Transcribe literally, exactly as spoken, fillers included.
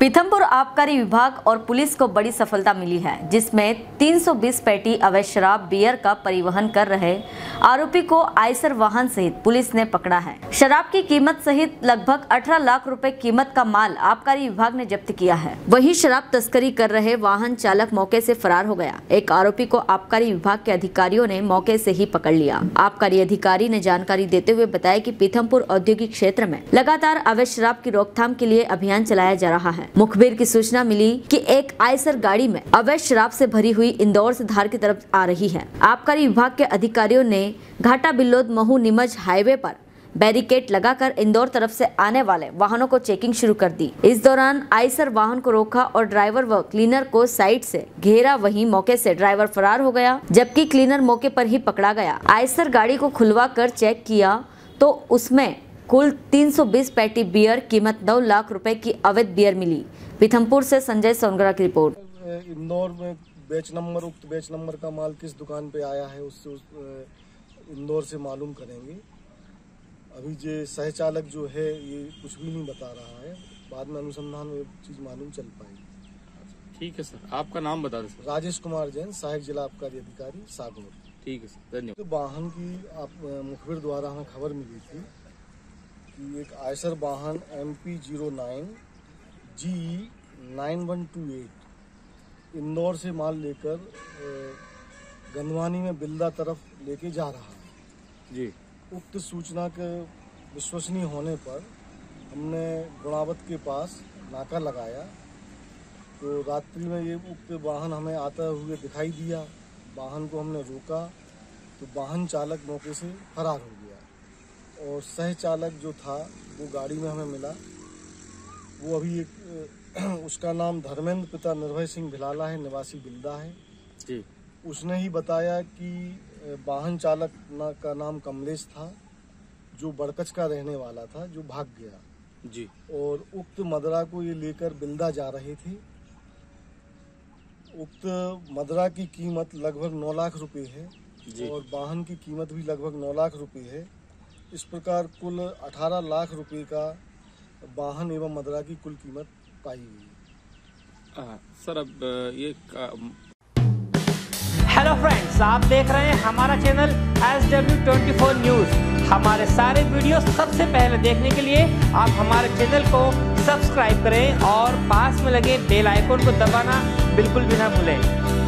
पीथमपुर आबकारी विभाग और पुलिस को बड़ी सफलता मिली है, जिसमें तीन सौ बीस पेटी अवैध शराब बियर का परिवहन कर रहे आरोपी को आइसर वाहन सहित पुलिस ने पकड़ा है। शराब की कीमत सहित लगभग अठारह लाख रुपए कीमत का माल आबकारी विभाग ने जब्त किया है। वहीं शराब तस्करी कर रहे वाहन चालक मौके से फरार हो गया। एक आरोपी को आबकारी विभाग के अधिकारियों ने मौके से ही पकड़ लिया। आबकारी अधिकारी ने जानकारी देते हुए बताया कि पीथमपुर औद्योगिक क्षेत्र में लगातार अवैध शराब की रोकथाम के लिए अभियान चलाया जा रहा है। मुखबिर की सूचना मिली कि एक आइसर गाड़ी में अवैध शराब से भरी हुई इंदौर से धार की तरफ आ रही है। आबकारी विभाग के अधिकारियों ने घाटा बिलोद महू निमाड़ हाईवे पर बैरिकेड लगाकर इंदौर तरफ से आने वाले वाहनों को चेकिंग शुरू कर दी। इस दौरान आइसर वाहन को रोका और ड्राइवर व क्लीनर को साइड से घेरा। वहीं मौके से ड्राइवर फरार हो गया, जबकि क्लीनर मौके पर ही पकड़ा गया। आइसर गाड़ी को खुलवा कर चेक किया तो उसमें कुल तीन सौ बीस पैटी बियर कीमत नौ लाख रुपए की अवैध बियर मिली। पीथमपुर से संजय सोनगरा की रिपोर्ट। इंदौर में बैच नंबर उक्त बैच नंबर का माल किस दुकान पे आया है उससे उस इंदौर से मालूम करेंगे। अभी ये सहचालक जो है ये कुछ भी नहीं बता रहा है, बाद में अनुसंधान में चीज मालूम चल पाएगी। ठीक है सर, आपका नाम बता दें। राजेश कुमार जैन, सहायक जिला आबकारी अधिकारी सागर। ठीक है सर, धन्यवाद। वाहन की आप मुखबिर द्वारा हमें खबर मिली थी कि एक आइसर वाहन M P zero nine G nine one two eight Indore से माल लेकर गंधवानी में बिलदा तरफ लेके जा रहा है जी। उक्त सूचना के विश्वसनीय होने पर हमने गुणावत के पास नाका लगाया तो रात्रि में ये उक्त वाहन हमें आता हुए दिखाई दिया। वाहन को हमने रोका तो वाहन चालक मौके से फरार हो गया और सह चालक जो था वो गाड़ी में हमें मिला। वो अभी एक उसका नाम धर्मेंद्र, पिता निर्भय सिंह भिलाला है, निवासी बिलदा है जी। उसने ही बताया कि वाहन चालक ना, का नाम कमलेश था, जो बर्कच का रहने वाला था, जो भाग गया जी। और उक्त मदरा को ये लेकर बिलदा जा रहे थे। उक्त मदरा की कीमत लगभग नौ लाख रुपए है जी। और वाहन की कीमत भी लगभग नौ लाख रुपए है। इस प्रकार कुल अठारह लाख रुपए का वाहन एवं मदरा की कुल कीमत पाई गई। सर अब ये हेलो फ्रेंड्स, आप देख रहे हैं हमारा चैनल एस डब्ल्यू चौबीस न्यूज। हमारे सारे वीडियो सबसे पहले देखने के लिए आप हमारे चैनल को सब्सक्राइब करें और पास में लगे बेल आइकन को दबाना बिल्कुल भी ना भूलें।